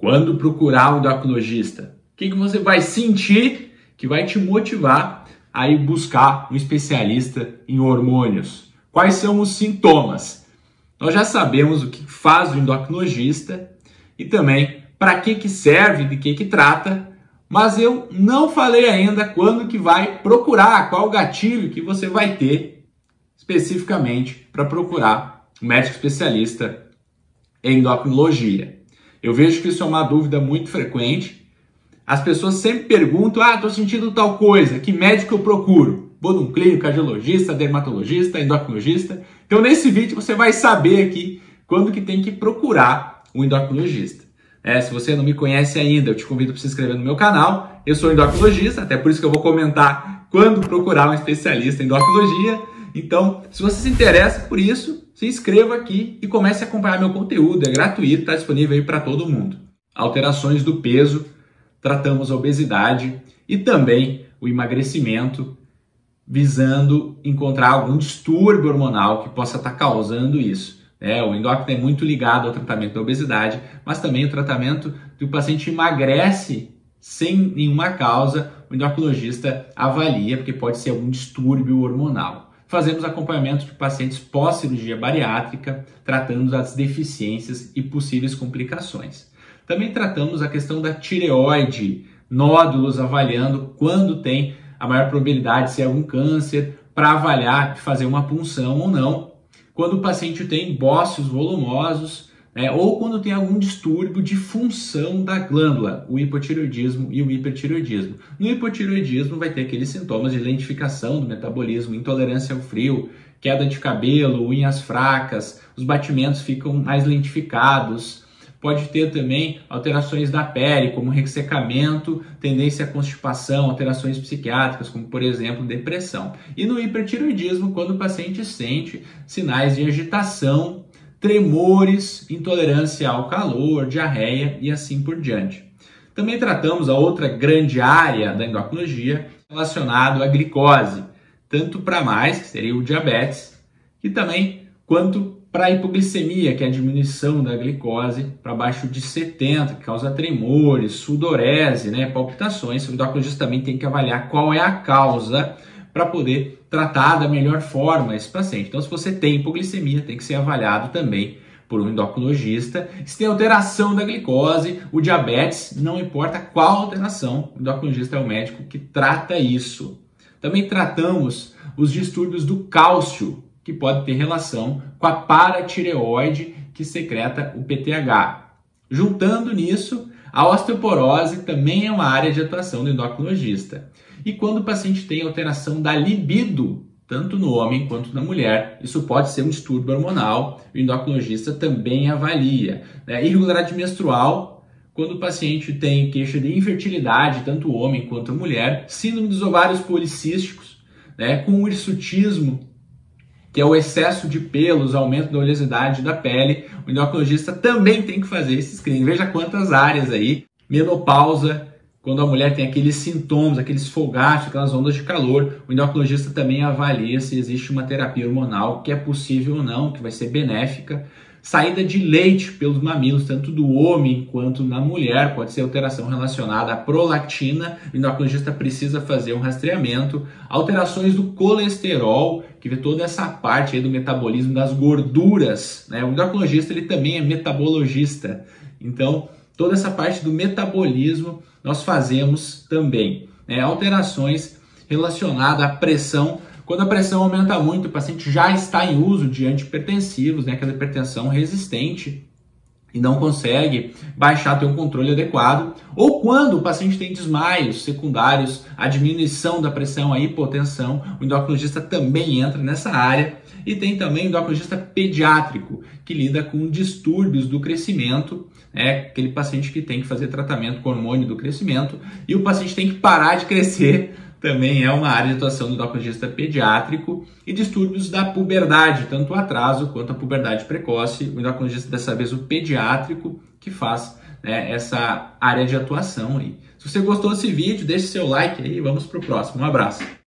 Quando procurar um endocrinologista, o que você vai sentir que vai te motivar a ir buscar um especialista em hormônios? Quais são os sintomas? Nós já sabemos o que faz o endocrinologista e também para que serve, de que trata, mas eu não falei ainda quando que vai procurar, qual o gatilho que você vai ter especificamente para procurar um médico especialista em endocrinologia. Eu vejo que isso é uma dúvida muito frequente. As pessoas sempre perguntam, ah, estou sentindo tal coisa, que médico eu procuro? Vou num clínico, cardiologista, dermatologista, endocrinologista. Então, nesse vídeo, você vai saber aqui quando que tem que procurar um endocrinologista. Se você não me conhece ainda, eu te convido para se inscrever no meu canal. Eu sou endocrinologista, até por isso que eu vou comentar quando procurar um especialista em endocrinologia. Então, se você se interessa por isso, se inscreva aqui e comece a acompanhar meu conteúdo. É gratuito, está disponível aí para todo mundo. Alterações do peso, tratamos a obesidade e também o emagrecimento, visando encontrar algum distúrbio hormonal que possa estar causando isso. O endócrino é muito ligado ao tratamento da obesidade, mas também o tratamento do paciente emagrece sem nenhuma causa, o endocrinologista avalia, porque pode ser algum distúrbio hormonal. Fazemos acompanhamento de pacientes pós-cirurgia bariátrica, tratando as deficiências e possíveis complicações. Também tratamos a questão da tireoide, nódulos, avaliando quando tem a maior probabilidade de ser algum câncer, para avaliar de fazer uma punção ou não, quando o paciente tem bósseos volumosos, ou quando tem algum distúrbio de função da glândula, o hipotireoidismo e o hipertireoidismo. No hipotireoidismo vai ter aqueles sintomas de lentificação do metabolismo, intolerância ao frio, queda de cabelo, unhas fracas, os batimentos ficam mais lentificados. Pode ter também alterações da pele, como ressecamento, tendência à constipação, alterações psiquiátricas, como por exemplo depressão. E no hipertireoidismo, quando o paciente sente sinais de agitação, tremores, intolerância ao calor, diarreia e assim por diante. Também tratamos a outra grande área da endocrinologia relacionada à glicose, tanto para mais, que seria o diabetes, e também quanto para a hipoglicemia, que é a diminuição da glicose para abaixo de 70, que causa tremores, sudorese, palpitações. O endocrinologista também tem que avaliar qual é a causa para poder tratar da melhor forma esse paciente. Então, se você tem hipoglicemia, tem que ser avaliado também por um endocrinologista. Se tem alteração da glicose, o diabetes, não importa qual alteração, o endocrinologista é o médico que trata isso. Também tratamos os distúrbios do cálcio, que pode ter relação com a paratireoide, que secreta o PTH. Juntando nisso, a osteoporose também é uma área de atuação do endocrinologista. E quando o paciente tem alteração da libido, tanto no homem quanto na mulher, isso pode ser um distúrbio hormonal, o endocrinologista também avalia. Irregularidade menstrual, quando o paciente tem queixa de infertilidade, tanto o homem quanto a mulher, síndrome dos ovários policísticos, com hirsutismo, que é o excesso de pelos, aumento da oleosidade da pele, o endocrinologista também tem que fazer esse screening. Veja quantas áreas aí. Menopausa, quando a mulher tem aqueles sintomas, aqueles fogachos, aquelas ondas de calor, o endocrinologista também avalia se existe uma terapia hormonal que é possível ou não, que vai ser benéfica. Saída de leite pelos mamilos, tanto do homem quanto na mulher, pode ser alteração relacionada à prolactina, o endocrinologista precisa fazer um rastreamento. Alterações do colesterol, que vê toda essa parte aí do metabolismo das gorduras, O endocrinologista ele também é metabologista, então toda essa parte do metabolismo nós fazemos também. Alterações relacionadas à pressão. Quando a pressão aumenta muito, o paciente já está em uso de antihipertensivos, aquela hipertensão resistente e não consegue baixar, ter um controle adequado. Ou quando o paciente tem desmaios secundários, a diminuição da pressão, a hipotensão, o endocrinologista também entra nessa área. E tem também o endocrinologista pediátrico, que lida com distúrbios do crescimento, aquele paciente que tem que fazer tratamento com hormônio do crescimento e o paciente tem que parar de crescer, também é uma área de atuação do endocrinologista pediátrico. E distúrbios da puberdade, tanto o atraso quanto a puberdade precoce, o endocrinologista dessa vez o pediátrico que faz essa área de atuação aí. Se você gostou desse vídeo, deixe seu like aí e vamos para o próximo. Um abraço!